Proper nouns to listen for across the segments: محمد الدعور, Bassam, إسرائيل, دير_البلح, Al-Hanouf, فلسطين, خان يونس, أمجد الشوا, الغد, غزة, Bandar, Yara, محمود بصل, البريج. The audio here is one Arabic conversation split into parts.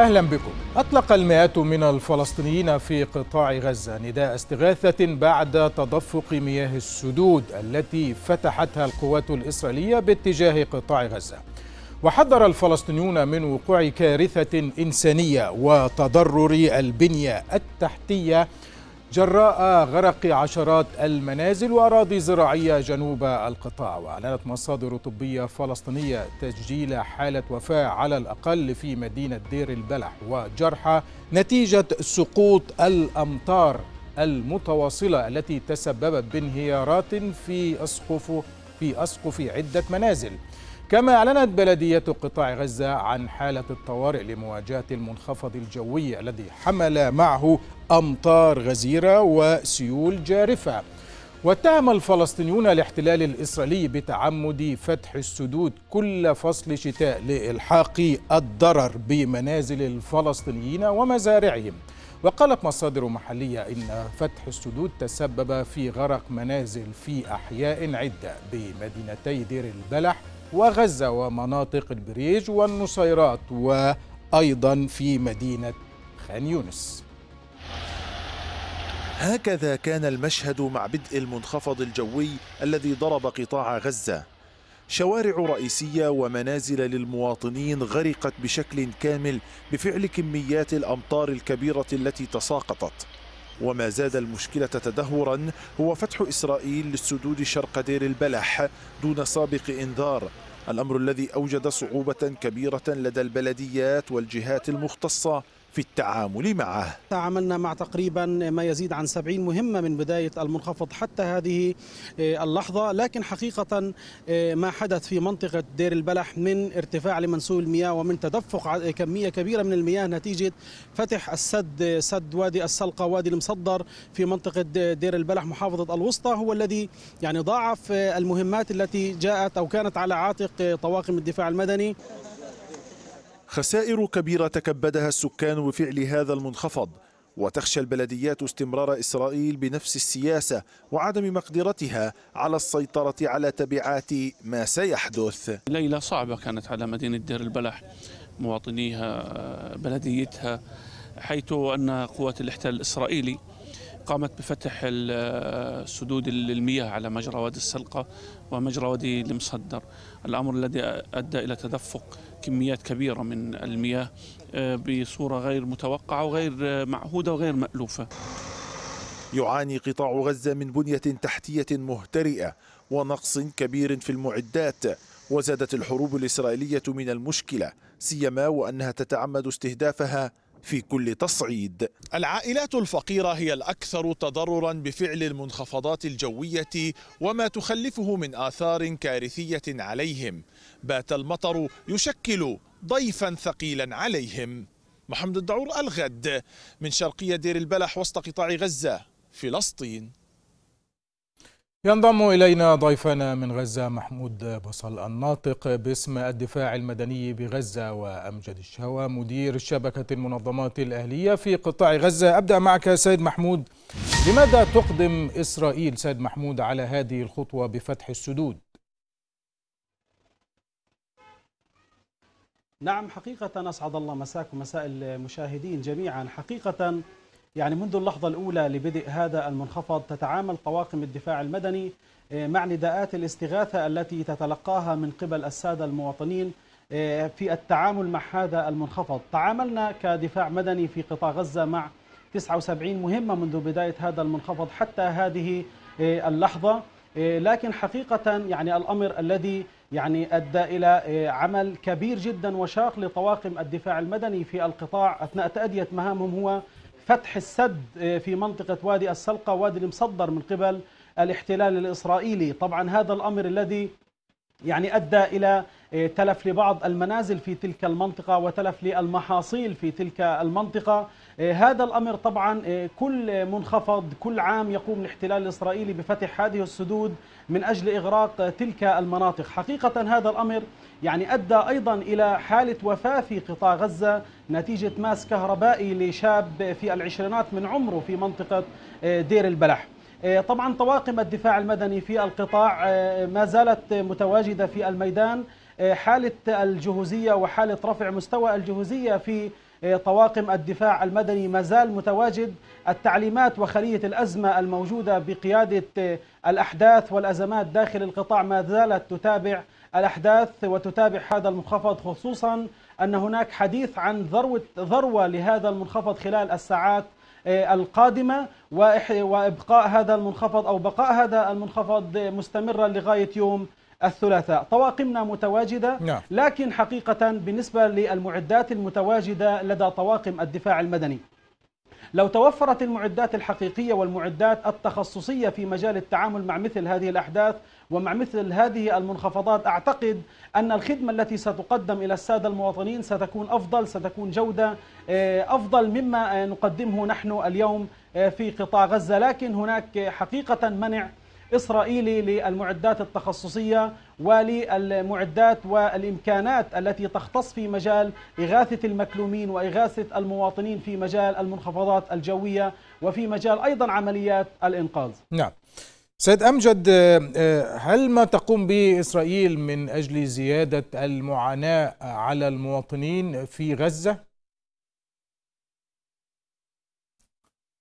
أهلا بكم. أطلق المئات من الفلسطينيين في قطاع غزة نداء استغاثة بعد تدفق مياه السدود التي فتحتها القوات الإسرائيلية باتجاه قطاع غزة، وحذر الفلسطينيون من وقوع كارثة إنسانية وتضرر البنية التحتية جراء غرق عشرات المنازل وأراضي زراعية جنوب القطاع. وأعلنت مصادر طبية فلسطينية تسجيل حالة وفاة على الأقل في مدينة دير البلح وجرحى نتيجة سقوط الأمطار المتواصلة التي تسببت بانهيارات في أسقف عدة منازل. كما أعلنت بلدية قطاع غزة عن حالة الطوارئ لمواجهة المنخفض الجوي الذي حمل معه أمطار غزيرة وسيول جارفة. واتهم الفلسطينيون الاحتلال الإسرائيلي بتعمد فتح السدود كل فصل شتاء لإلحاق الضرر بمنازل الفلسطينيين ومزارعهم. وقالت مصادر محلية إن فتح السدود تسبب في غرق منازل في أحياء عدة بمدينتي دير البلح وغزة ومناطق البريج والنصيرات، وأيضا في مدينة خان يونس. هكذا كان المشهد مع بدء المنخفض الجوي الذي ضرب قطاع غزة. شوارع رئيسية ومنازل للمواطنين غرقت بشكل كامل بفعل كميات الأمطار الكبيرة التي تساقطت. وما زاد المشكلة تدهورا هو فتح إسرائيل للسدود شرق دير البلح دون سابق إنذار، الأمر الذي أوجد صعوبة كبيرة لدى البلديات والجهات المختصة في التعامل معه. تعاملنا مع تقريبا ما يزيد عن 70 مهمة من بداية المنخفض حتى هذه اللحظة، لكن حقيقة ما حدث في منطقة دير البلح من ارتفاع لمنسوب المياه ومن تدفق كمية كبيرة من المياه نتيجة فتح السد، سد وادي السلقة وادي المصدر في منطقة دير البلح محافظة الوسطى، هو الذي يعني ضاعف المهمات التي جاءت أو كانت على عاتق طواقم الدفاع المدني. خسائر كبيرة تكبدها السكان بفعل هذا المنخفض، وتخشى البلديات استمرار إسرائيل بنفس السياسة وعدم مقدرتها على السيطرة على تبعات ما سيحدث. ليلة صعبة كانت على مدينة دير البلح، مواطنيها، بلديتها، حيث أن قوات الاحتلال الإسرائيلي قامت بفتح السدود المياه على مجرى وادي السلقة ومجرى وادي المصدر، الأمر الذي أدى إلى تدفق كميات كبيرة من المياه بصورة غير متوقعة وغير معهودة وغير مألوفة. يعاني قطاع غزة من بنية تحتية مهترئة ونقص كبير في المعدات، وزادت الحروب الإسرائيلية من المشكلة، سيما وأنها تتعمد استهدافها في كل تصعيد. العائلات الفقيرة هي الأكثر تضررا بفعل المنخفضات الجوية وما تخلفه من آثار كارثية عليهم. بات المطر يشكل ضيفا ثقيلا عليهم. محمد الدعور، الغد، من شرقية دير البلح وسط قطاع غزة، فلسطين. ينضم إلينا ضيفنا من غزة محمود بصل، الناطق باسم الدفاع المدني بغزة، وأمجد الشوا، مدير شبكة المنظمات الأهلية في قطاع غزة. أبدأ معك سيد محمود، لماذا تقدم إسرائيل سيد محمود على هذه الخطوة بفتح السدود؟ نعم، حقيقة أسعد الله مساكم ومساء المشاهدين جميعا. حقيقة يعني منذ اللحظة الأولى لبدء هذا المنخفض تتعامل طواقم الدفاع المدني مع نداءات الاستغاثة التي تتلقاها من قبل السادة المواطنين في التعامل مع هذا المنخفض. تعاملنا كدفاع مدني في قطاع غزة مع 79 مهمة منذ بداية هذا المنخفض حتى هذه اللحظة، لكن حقيقة يعني الأمر الذي يعني أدى إلى عمل كبير جدا وشاق لطواقم الدفاع المدني في القطاع أثناء تأدية مهامهم هو فتح السد في منطقة وادي السلقة وادي المصدر من قبل الاحتلال الإسرائيلي. طبعا هذا الأمر الذي يعني أدى إلى تلف لبعض المنازل في تلك المنطقة وتلف للمحاصيل في تلك المنطقة. هذا الأمر طبعا كل منخفض كل عام يقوم الاحتلال الإسرائيلي بفتح هذه السدود من أجل إغراق تلك المناطق. حقيقة هذا الأمر يعني أدى أيضا إلى حالة وفاة في قطاع غزة نتيجة ماس كهربائي لشاب في العشرينات من عمره في منطقة دير البلح. طبعا طواقم الدفاع المدني في القطاع ما زالت متواجدة في الميدان، حالة الجهوزية وحالة رفع مستوى الجهوزية في طواقم الدفاع المدني ما زال متواجد، التعليمات وخلية الأزمة الموجودة بقيادة الأحداث والأزمات داخل القطاع ما زالت تتابع الأحداث وتتابع هذا المنخفض، خصوصا أن هناك حديث عن ذروة لهذا المنخفض خلال الساعات القادمة، وإبقاء هذا المنخفض أو بقاء هذا المنخفض مستمرا لغاية يوم الثلاثاء. طواقمنا متواجدة، لكن حقيقة بالنسبة للمعدات المتواجدة لدى طواقم الدفاع المدني، لو توفرت المعدات الحقيقية والمعدات التخصصية في مجال التعامل مع مثل هذه الأحداث ومع مثل هذه المنخفضات، أعتقد أن الخدمة التي ستقدم إلى السادة المواطنين ستكون أفضل، ستكون جودة أفضل مما نقدمه نحن اليوم في قطاع غزة. لكن هناك حقيقة منع إسرائيلي للمعدات التخصصية وللمعدات والإمكانات التي تختص في مجال إغاثة المكلومين وإغاثة المواطنين في مجال المنخفضات الجوية وفي مجال أيضا عمليات الإنقاذ. نعم سيد أمجد، هل ما تقوم به إسرائيل من أجل زيادة المعاناة على المواطنين في غزة؟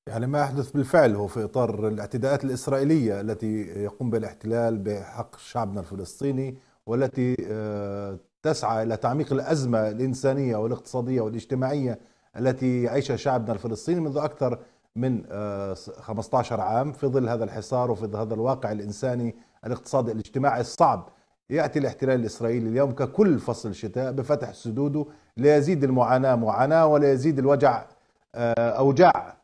يعني ما يحدث بالفعل هو في إطار الاعتداءات الإسرائيلية التي يقوم بها الاحتلال بحق شعبنا الفلسطيني، والتي تسعى إلى تعميق الأزمة الإنسانية والاقتصادية والاجتماعية التي يعيشها شعبنا الفلسطيني منذ أكثر من 15 عام في ظل هذا الحصار وفي هذا الواقع الإنساني الاقتصادي الاجتماعي الصعب. يأتي الاحتلال الإسرائيلي اليوم ككل فصل شتاء بفتح سدوده ليزيد المعاناة معاناة وليزيد الوجع أوجاع.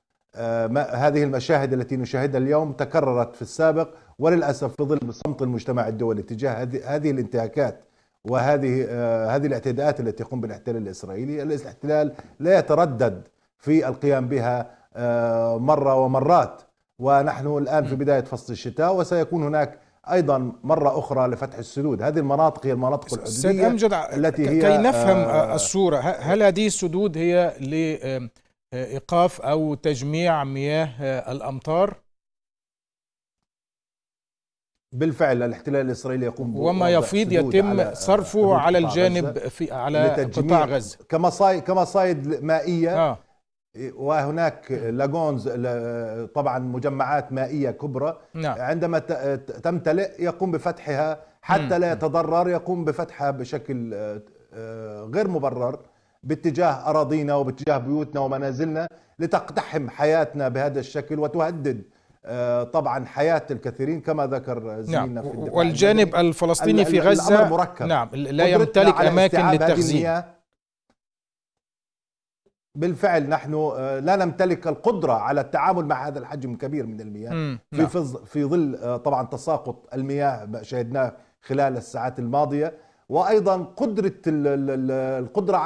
هذه المشاهد التي نشاهدها اليوم تكررت في السابق، وللأسف في ظل صمت المجتمع الدولي تجاه هذه الانتهاكات وهذه الاعتداءات التي يقوم بالاحتلال الإسرائيلي. الاحتلال لا يتردد في القيام بها مرة ومرات، ونحن الآن في بداية فصل الشتاء وسيكون هناك أيضا مرة أخرى لفتح السدود. هذه المناطق هي المناطق الحدودية. سيد أمجد، كي نفهم الصورة، هل هذه السدود هي ل إيقاف أو تجميع مياه الأمطار؟ بالفعل الاحتلال الإسرائيلي يقوم وما يفيض يتم صرفه على الجانب في على قطاع غزة كمصايد مائية. وهناك لاجونز طبعا مجمعات مائية كبرى، عندما تمتلئ يقوم بفتحها حتى لا يتضرر، يقوم بفتحها بشكل غير مبرر باتجاه أراضينا وباتجاه بيوتنا ومنازلنا لتقتحم حياتنا بهذا الشكل وتهدد طبعا حياة الكثيرين كما ذكر زميلنا في الدفاع. والجانب الفلسطيني في غزة مركب. لا يمتلك أماكن للتخزين. بالفعل نحن لا نمتلك القدرة على التعامل مع هذا الحجم الكبير من المياه في ظل طبعا تساقط المياه ما شاهدناه خلال الساعات الماضية، وايضا القدره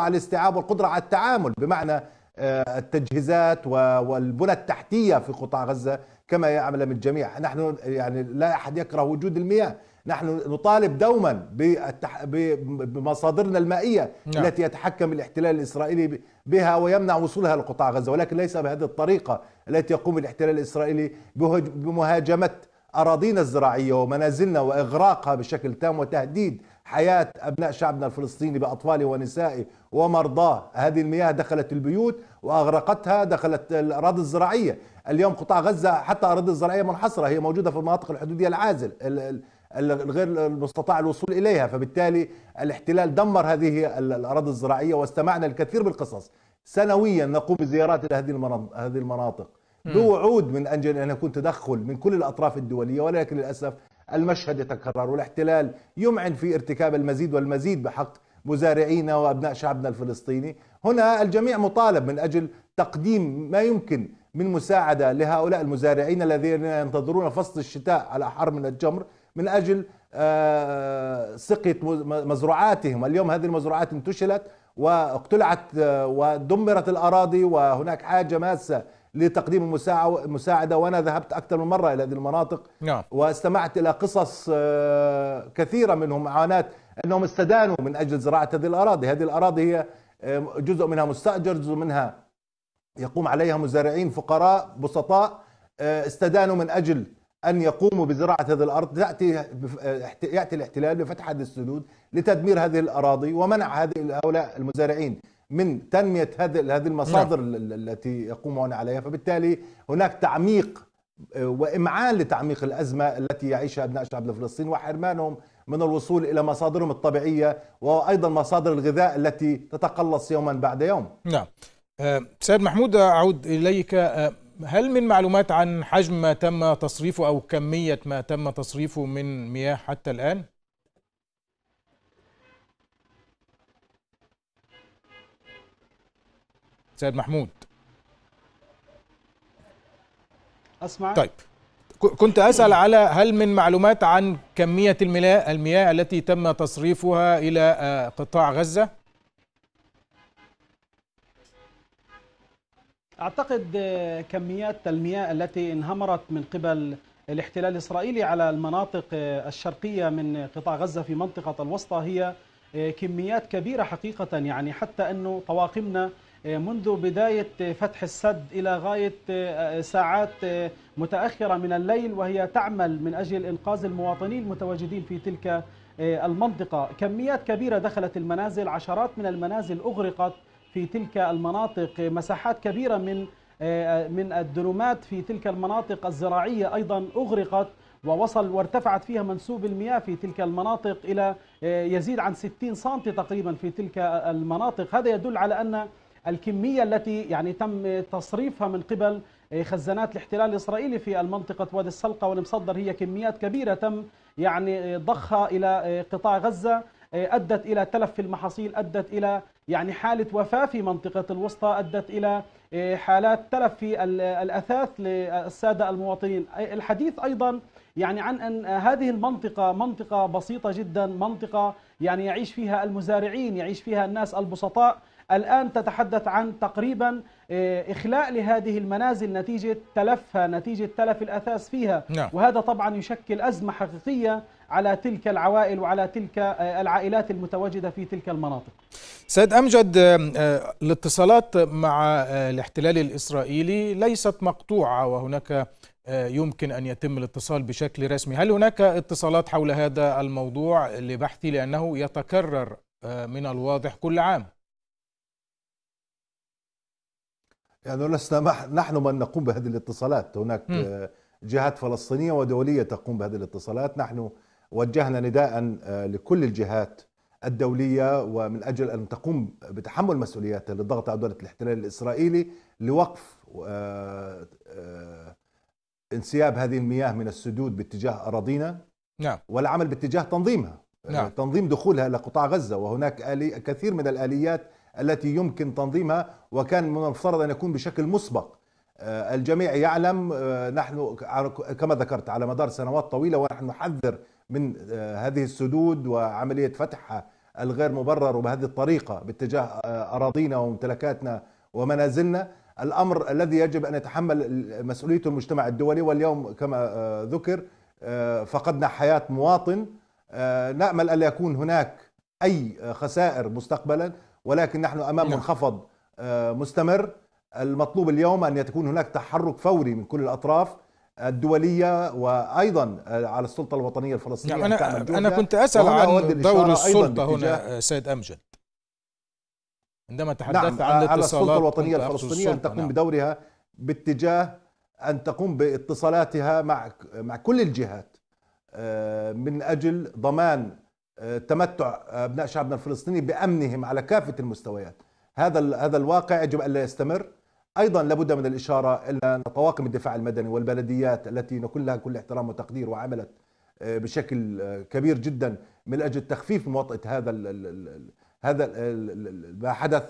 على الاستيعاب والقدره على التعامل، بمعنى التجهيزات والبنى التحتيه في قطاع غزه كما يعلم الجميع. نحن يعني لا احد يكره وجود المياه، نحن نطالب دوما بمصادرنا المائيه التي يتحكم الاحتلال الاسرائيلي بها ويمنع وصولها لقطاع غزه، ولكن ليس بهذه الطريقه التي يقوم الاحتلال الاسرائيلي بمهاجمه أراضينا الزراعية ومنازلنا وإغراقها بشكل تام وتهديد حياة أبناء شعبنا الفلسطيني بأطفاله ونسائه ومرضاه. هذه المياه دخلت البيوت وأغرقتها، دخلت الأراضي الزراعية. اليوم قطاع غزة حتى أراضي الزراعية منحصرة، هي موجودة في المناطق الحدودية العازل غير المستطاع الوصول إليها، فبالتالي الاحتلال دمر هذه الأراضي الزراعية واستمعنا الكثير بالقصص. سنويا نقوم بزيارات إلى هذه المناطق بوعود من أجل أن يكون تدخل من كل الأطراف الدولية، ولكن للأسف المشهد يتكرر والاحتلال يمعن في ارتكاب المزيد والمزيد بحق مزارعينا وأبناء شعبنا الفلسطيني. هنا الجميع مطالب من أجل تقديم ما يمكن من مساعدة لهؤلاء المزارعين الذين ينتظرون فصل الشتاء على حر من الجمر من أجل سقية مزروعاتهم. اليوم هذه المزروعات انتشلت واقتلعت ودمرت الأراضي، وهناك حاجة ماسة لتقديم المساعدة. وأنا ذهبت أكثر من مرة إلى هذه المناطق واستمعت إلى قصص كثيرة منهم معاناة، أنهم استدانوا من أجل زراعة هذه الأراضي. هذه الأراضي هي جزء منها مستأجر، جزء منها يقوم عليها مزارعين فقراء بسطاء استدانوا من أجل أن يقوموا بزراعة هذه الأرض. يأتي الاحتلال بفتح هذه السدود لتدمير هذه الأراضي ومنع هؤلاء المزارعين من تنمية هذه المصادر التي يقومون عليها، فبالتالي هناك تعميق وإمعان لتعميق الأزمة التي يعيشها أبناء الشعب الفلسطيني وحرمانهم من الوصول إلى مصادرهم الطبيعية وأيضا مصادر الغذاء التي تتقلص يوما بعد يوم. نعم. سيد محمود أعود إليك، هل من معلومات عن حجم ما تم تصريفه أو كمية ما تم تصريفه من مياه حتى الآن؟ سيد محمود أسمع. طيب كنت أسأل على هل من معلومات عن كمية المياه التي تم تصريفها إلى قطاع غزة؟ أعتقد كميات المياه التي انهمرت من قبل الاحتلال الإسرائيلي على المناطق الشرقية من قطاع غزة في منطقة الوسطى هي كميات كبيرة حقيقة، يعني حتى أنه طواقمنا منذ بداية فتح السد إلى غاية ساعات متأخرة من الليل وهي تعمل من أجل إنقاذ المواطنين المتواجدين في تلك المنطقة. كميات كبيرة دخلت المنازل، عشرات من المنازل أغرقت في تلك المناطق، مساحات كبيرة من الدلومات في تلك المناطق الزراعية أيضا أغرقت، ووصل وارتفعت فيها منسوب المياه في تلك المناطق إلى يزيد عن 60 سم تقريبا في تلك المناطق. هذا يدل على أن الكمية التي يعني تم تصريفها من قبل خزانات الاحتلال الإسرائيلي في منطقة وادي السلقة والمصدر هي كميات كبيرة تم يعني ضخها إلى قطاع غزة، أدت إلى تلف في المحاصيل، أدت إلى يعني حالة وفاة في منطقة الوسطى، أدت إلى حالات تلف في الأثاث للسادة المواطنين. الحديث أيضا يعني عن أن هذه المنطقة منطقة بسيطة جدا، منطقة يعني يعيش فيها المزارعين، يعيش فيها الناس البسطاء. الآن تتحدث عن تقريبا إخلاء لهذه المنازل نتيجة تلفها، نتيجة تلف الأثاث فيها. وهذا طبعا يشكل أزمة حقيقية على تلك العوائل وعلى تلك العائلات المتواجدة في تلك المناطق. سيد أمجد، الاتصالات مع الاحتلال الإسرائيلي ليست مقطوعة وهناك يمكن أن يتم الاتصال بشكل رسمي، هل هناك اتصالات حول هذا الموضوع لبحثي لأنه يتكرر من الواضح كل عام؟ يعني لسنا نحن من نقوم بهذه الاتصالات، هناك جهات فلسطينية ودولية تقوم بهذه الاتصالات. نحن وجهنا نداء لكل الجهات الدولية ومن أجل أن تقوم بتحمل مسؤولياتها للضغط على دولة الاحتلال الإسرائيلي لوقف انسياب هذه المياه من السدود باتجاه أراضينا، والعمل باتجاه تنظيمها، تنظيم دخولها إلى قطاع غزة. وهناك كثير من الآليات التي يمكن تنظيمها وكان من المفترض أن يكون بشكل مسبق. الجميع يعلم، نحن كما ذكرت على مدار سنوات طويلة ونحن نحذر من هذه السدود وعملية فتحها الغير مبرر وبهذه الطريقة باتجاه أراضينا وممتلكاتنا ومنازلنا، الأمر الذي يجب أن يتحمل مسؤوليته المجتمع الدولي. واليوم كما ذكر فقدنا حياة مواطن، نأمل ألا يكون هناك أي خسائر مستقبلا، ولكن نحن أمام منخفض مستمر. المطلوب اليوم أن تكون هناك تحرك فوري من كل الأطراف الدولية وأيضا على السلطة الوطنية الفلسطينية. أنا كنت أسأل عن دور السلطة هنا سيد أمجد عندما تحدثت عن الاتصالات. على السلطة الوطنية الفلسطينية أن تقوم بدورها باتجاه أن تقوم باتصالاتها مع كل الجهات من أجل ضمان تمتع أبناء شعبنا الفلسطيني بأمنهم على كافة المستويات. هذا الواقع يجب ألا يستمر. أيضا لابد من الإشارة إلى طواقم الدفاع المدني والبلديات التي نقول لها كل احترام وتقدير وعملت بشكل كبير جدا من أجل تخفيف موطئة هذا ما حدث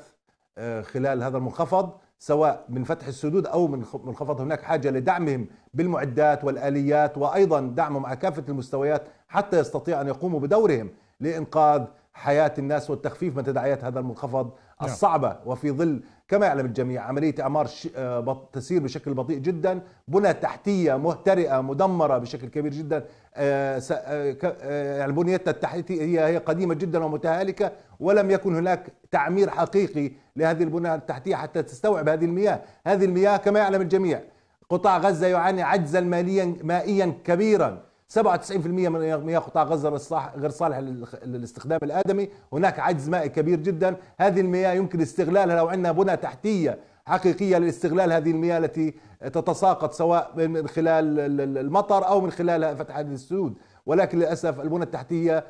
خلال هذا المنخفض، سواء من فتح السدود أو من منخفض. هناك حاجة لدعمهم بالمعدات والآليات وأيضا دعمهم على كافة المستويات حتى يستطيع أن يقوموا بدورهم لإنقاذ حياة الناس والتخفيف من تداعيات هذا المنخفض الصعبة. وفي ظل كما يعلم الجميع عملية إعمار تسير بشكل بطيء جدا، بنى تحتية مهترئة مدمرة بشكل كبير جدا، يعني بنيتها التحتية هي قديمة جدا ومتهالكة، ولم يكن هناك تعمير حقيقي لهذه البنى التحتية حتى تستوعب هذه المياه. هذه المياه كما يعلم الجميع قطاع غزة يعاني عجزا مائيا كبيرا، 97% من مياه قطاع غزة غير صالح للاستخدام الآدمي، هناك عجز مائي كبير جدا. هذه المياه يمكن استغلالها لو عندنا بنى تحتية حقيقية لاستغلال هذه المياه التي تتساقط سواء من خلال المطر أو من خلال فتح هذه السدود، ولكن للأسف البنى التحتية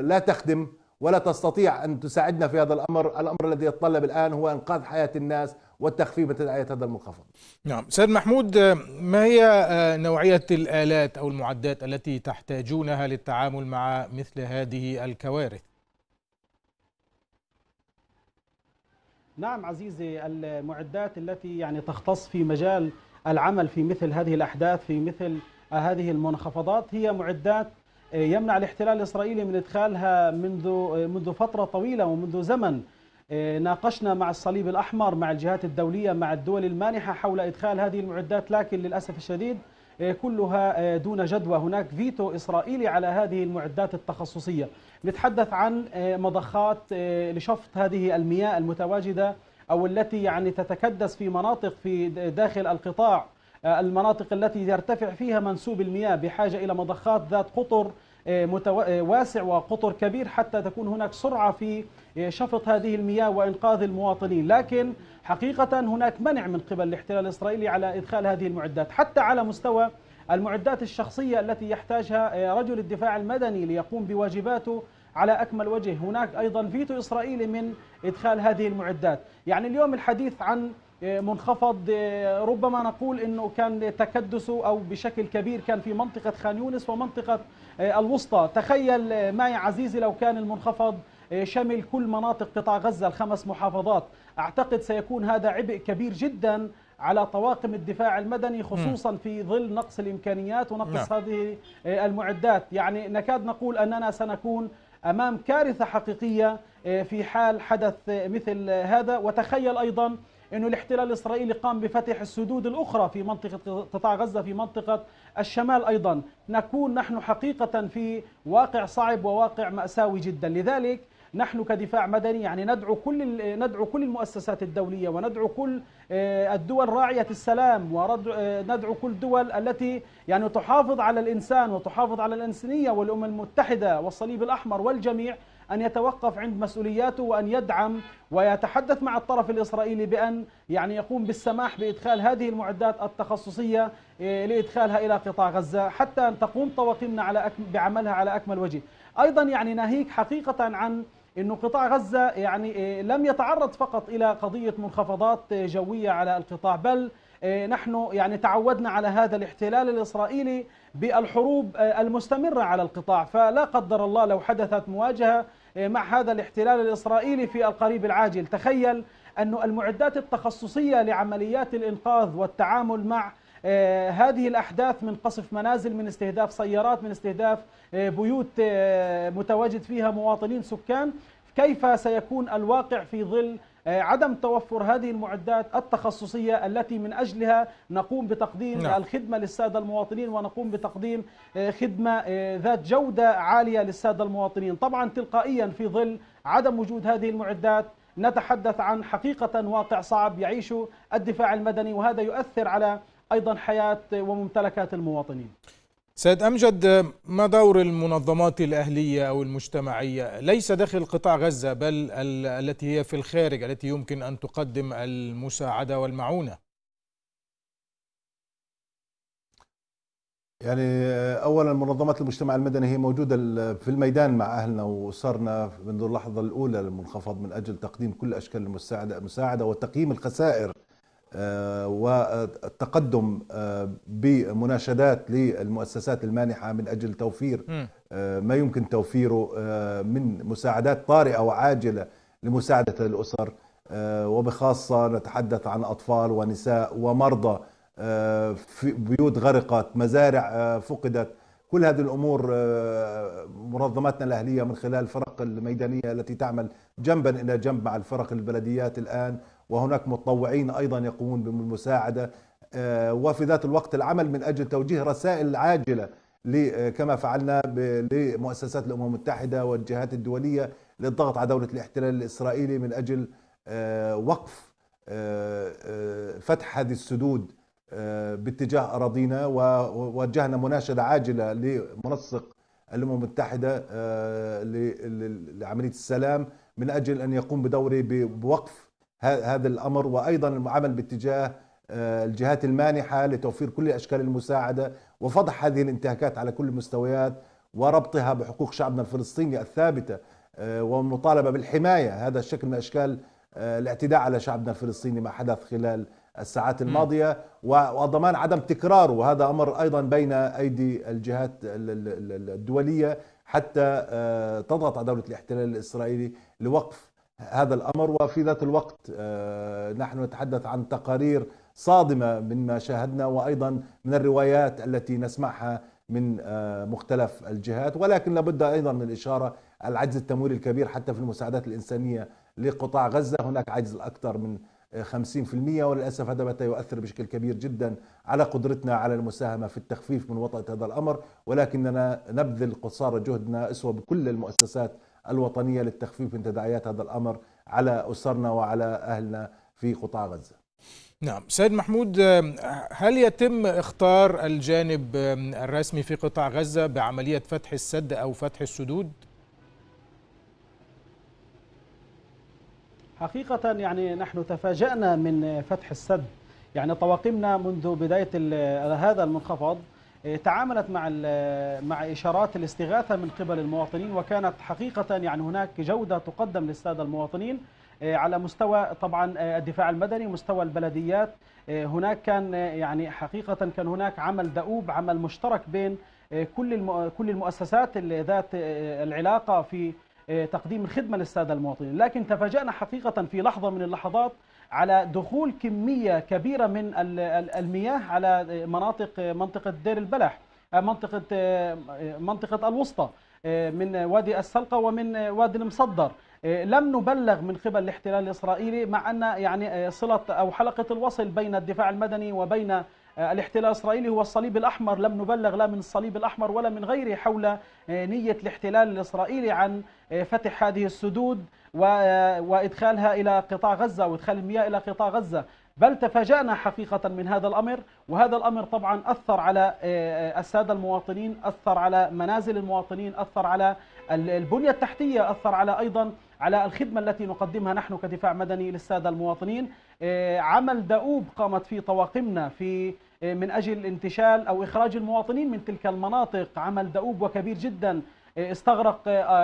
لا تخدم ولا تستطيع أن تساعدنا في هذا الأمر. الأمر الذي يتطلب الآن هو إنقاذ حياة الناس والتخفيف من تداعيات هذا المنخفض. نعم، سيد محمود، ما هي نوعية الآلات أو المعدات التي تحتاجونها للتعامل مع مثل هذه الكوارث؟ نعم عزيزي، المعدات التي تختص في مجال العمل في مثل هذه الأحداث في مثل هذه المنخفضات هي معدات يمنع الاحتلال الإسرائيلي من إدخالها منذ فترة طويلة ومنذ زمن. ناقشنا مع الصليب الأحمر، مع الجهات الدولية، مع الدول المانحة حول إدخال هذه المعدات، لكن للأسف الشديد كلها دون جدوى. هناك فيتو إسرائيلي على هذه المعدات التخصصية. نتحدث عن مضخات لشفط هذه المياه المتواجدة أو التي تتكدس في مناطق في داخل القطاع، المناطق التي يرتفع فيها منسوب المياه، بحاجة إلى مضخات ذات قطر واسع وقطر كبير حتى تكون هناك سرعة في شفط هذه المياه وإنقاذ المواطنين. لكن حقيقة هناك منع من قبل الاحتلال الإسرائيلي على إدخال هذه المعدات، حتى على مستوى المعدات الشخصية التي يحتاجها رجل الدفاع المدني ليقوم بواجباته على أكمل وجه. هناك أيضا فيتو إسرائيلي من إدخال هذه المعدات. اليوم الحديث عن منخفض ربما نقول أنه كان تكدسه أو بشكل كبير كان في منطقة خان يونس ومنطقة الوسطى. تخيل معي عزيزي لو كان المنخفض شمل كل مناطق قطاع غزة الخمس محافظات، أعتقد سيكون هذا عبء كبير جدا على طواقم الدفاع المدني، خصوصا في ظل نقص الإمكانيات ونقص هذه المعدات. نكاد نقول أننا سنكون أمام كارثة حقيقية في حال حدث مثل هذا. وتخيل أيضا أن الاحتلال الإسرائيلي قام بفتح السدود الأخرى في منطقة قطاع غزة، في منطقة الشمال أيضا. نكون نحن حقيقة في واقع صعب وواقع مأساوي جدا. لذلك نحن كدفاع مدني ندعو كل المؤسسات الدولية، وندعو كل الدول راعية السلام، وندعو كل الدول التي تحافظ على الإنسان وتحافظ على الإنسانية والأمم المتحدة والصليب الأحمر والجميع أن يتوقف عند مسؤولياته وأن يدعم ويتحدث مع الطرف الإسرائيلي بأن يقوم بالسماح بإدخال هذه المعدات التخصصية لإدخالها إلى قطاع غزة حتى أن تقوم طواقمنا بعملها على أكمل وجه. أيضا ناهيك حقيقة عن أنه قطاع غزة لم يتعرض فقط إلى قضية منخفضات جوية على القطاع، بل نحن تعودنا على هذا الاحتلال الإسرائيلي بالحروب المستمرة على القطاع. فلا قدر الله لو حدثت مواجهة مع هذا الاحتلال الإسرائيلي في القريب العاجل، تخيل أن المعدات التخصصية لعمليات الإنقاذ والتعامل مع هذه الأحداث من قصف منازل، من استهداف سيارات، من استهداف بيوت متواجد فيها مواطنين سكان، كيف سيكون الواقع في ظل عدم توفر هذه المعدات التخصصية التي من أجلها نقوم بتقديم الخدمة للسادة المواطنين ونقوم بتقديم خدمة ذات جودة عالية للسادة المواطنين. طبعا تلقائيا في ظل عدم وجود هذه المعدات نتحدث عن حقيقة واقع صعب يعيشه الدفاع المدني، وهذا يؤثر على أيضا حياة وممتلكات المواطنين. سيد أمجد، ما دور المنظمات الأهلية أو المجتمعية ليس داخل قطاع غزة بل التي هي في الخارج، التي يمكن أن تقدم المساعدة والمعونة؟ أولا منظمات المجتمع المدني هي موجودة في الميدان مع أهلنا وأسرنا منذ اللحظة الأولى للمنخفض من أجل تقديم كل أشكال المساعدة وتقييم الخسائر والتقدم بمناشدات للمؤسسات المانحة من أجل توفير ما يمكن توفيره من مساعدات طارئة وعاجلة لمساعدة الأسر، وبخاصة نتحدث عن أطفال ونساء ومرضى، في بيوت غرقت، مزارع فقدت. كل هذه الأمور منظماتنا الأهلية من خلال الفرق الميدانية التي تعمل جنبا إلى جنب مع الفرق البلديات الآن، وهناك متطوعين أيضا يقومون بالمساعدة، وفي ذات الوقت العمل من أجل توجيه رسائل عاجلة كما فعلنا لمؤسسات الأمم المتحدة والجهات الدولية للضغط على دولة الاحتلال الإسرائيلي من أجل وقف فتح هذه السدود باتجاه أراضينا، ووجهنا مناشدة عاجلة لمنسق الأمم المتحدة لعملية السلام من أجل أن يقوم بدوره بوقف هذا الأمر، وأيضا العمل باتجاه الجهات المانحة لتوفير كل أشكال المساعدة وفضح هذه الانتهاكات على كل المستويات وربطها بحقوق شعبنا الفلسطيني الثابتة، والمطالبة بالحماية. هذا الشكل من أشكال الاعتداء على شعبنا الفلسطيني ما حدث خلال الساعات الماضية وضمان عدم تكراره، وهذا أمر أيضا بين أيدي الجهات الدولية حتى تضغط على دولة الاحتلال الإسرائيلي لوقف هذا الأمر. وفي ذات الوقت نحن نتحدث عن تقارير صادمة مما شاهدنا، وأيضا من الروايات التي نسمعها من مختلف الجهات، ولكن لابد أيضا من الإشارة العجز التمويلي الكبير حتى في المساعدات الإنسانية لقطاع غزة. هناك عجز أكثر من 50%، وللأسف هذا بات يؤثر بشكل كبير جدا على قدرتنا على المساهمة في التخفيف من وطأة هذا الأمر، ولكننا نبذل قصارى جهدنا أسوى بكل المؤسسات الوطنية للتخفيف من تداعيات هذا الأمر على أسرنا وعلى أهلنا في قطاع غزة. نعم سيد محمود، هل يتم اختار الجانب الرسمي في قطاع غزة بعملية فتح السد أو فتح السدود؟ حقيقة يعني نحن تفاجأنا من فتح السد، يعني طواقمنا منذ بداية هذا المنخفض تعاملت مع إشارات الاستغاثة من قبل المواطنين، وكانت حقيقة يعني هناك جودة تقدم للسادة المواطنين على مستوى طبعا الدفاع المدني، مستوى البلديات. هناك كان يعني حقيقة كان هناك عمل دؤوب، عمل مشترك بين كل المؤسسات ذات العلاقة في تقديم الخدمة للسادة المواطنين. لكن تفاجأنا حقيقة في لحظة من اللحظات على دخول كمية كبيرة من المياه على منطقة دير البلح، منطقة الوسطى من وادي السلقة ومن وادي المصدر. لم نبلغ من قبل الاحتلال الإسرائيلي، مع أن يعني صلة أو حلقة الوصل بين الدفاع المدني وبين الاحتلال الإسرائيلي هو الصليب الأحمر. لم نبلغ لا من الصليب الأحمر ولا من غيره حول نية الاحتلال الإسرائيلي عن فتح هذه السدود وإدخالها إلى قطاع غزة وإدخال المياه إلى قطاع غزة، بل تفاجأنا حقيقة من هذا الأمر. وهذا الأمر طبعا أثر على السادة المواطنين، أثر على منازل المواطنين، أثر على البنية التحتية، أثر على أيضا على الخدمة التي نقدمها نحن كدفاع مدني للسادة المواطنين. عمل دؤوب قامت فيه طواقمنا من أجل انتشال أو إخراج المواطنين من تلك المناطق، عمل دؤوب وكبير جدا، استغرق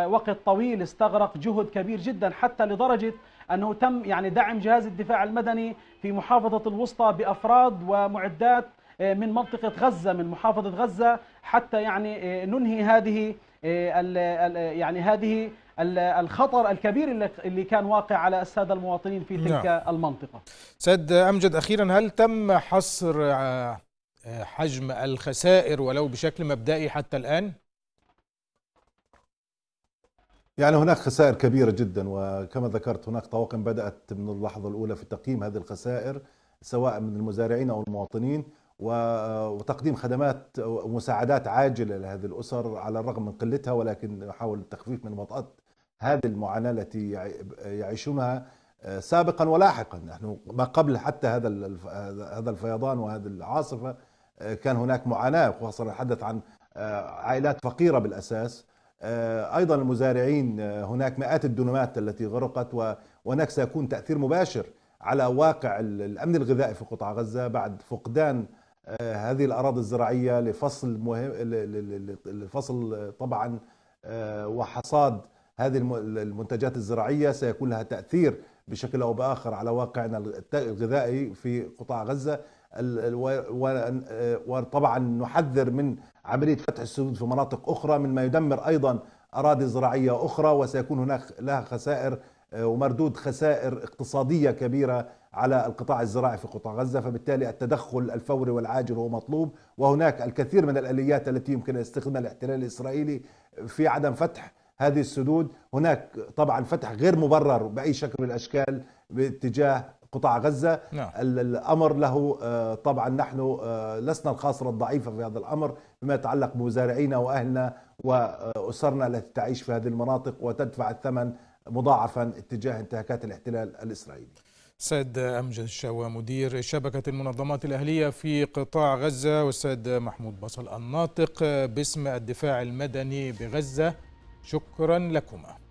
وقت طويل، استغرق جهد كبير جدا، حتى لدرجة أنه تم يعني دعم جهاز الدفاع المدني في محافظة الوسطى بأفراد ومعدات من منطقة غزة، من محافظة غزة، حتى يعني ننهي هذه الخطر الكبير اللي كان واقع على السادة المواطنين في تلك المنطقة. سيد أمجد، أخيرا هل تم حصر حجم الخسائر ولو بشكل مبدئي حتى الآن؟ يعني هناك خسائر كبيرة جدا، وكما ذكرت هناك طواقم بدأت من اللحظة الأولى في تقييم هذه الخسائر سواء من المزارعين أو المواطنين، وتقديم خدمات ومساعدات عاجلة لهذه الأسر على الرغم من قلتها، ولكن نحاول التخفيف من وطأة هذه المعاناة التي يعيشونها سابقا ولاحقا. نحن ما قبل حتى هذا الفيضان وهذه العاصفة كان هناك معاناة، وخاصة نتحدث عن عائلات فقيرة بالأساس. أيضا المزارعين، هناك مئات الدنمات التي غرقت، وهناك سيكون تأثير مباشر على واقع الأمن الغذائي في قطاع غزة بعد فقدان هذه الأراضي الزراعية لفصل مهم، لفصل طبعا وحصاد هذه المنتجات الزراعية. سيكون لها تأثير بشكل أو بآخر على واقعنا الغذائي في قطاع غزة، وطبعا نحذر من عملية فتح السدود في مناطق أخرى مما يدمر أيضا أراضي زراعية أخرى، وسيكون هناك لها خسائر ومردود خسائر اقتصادية كبيرة على القطاع الزراعي في قطاع غزة. فبالتالي التدخل الفوري والعاجل هو مطلوب، وهناك الكثير من الآليات التي يمكن أن يستخدمها الاحتلال الإسرائيلي في عدم فتح هذه السدود. هناك طبعا فتح غير مبرر بأي شكل من الأشكال باتجاه قطاع غزة. الأمر له طبعا نحن لسنا الخاسرة الضعيفة في هذا الأمر بما يتعلق بمزارعينا وأهلنا وأسرنا التي تعيش في هذه المناطق وتدفع الثمن مضاعفا اتجاه انتهاكات الاحتلال الإسرائيلي. السيد أمجد الشوا مدير شبكة المنظمات الأهلية في قطاع غزة، والسيد محمود بصل الناطق باسم الدفاع المدني بغزة، شكرا لكما.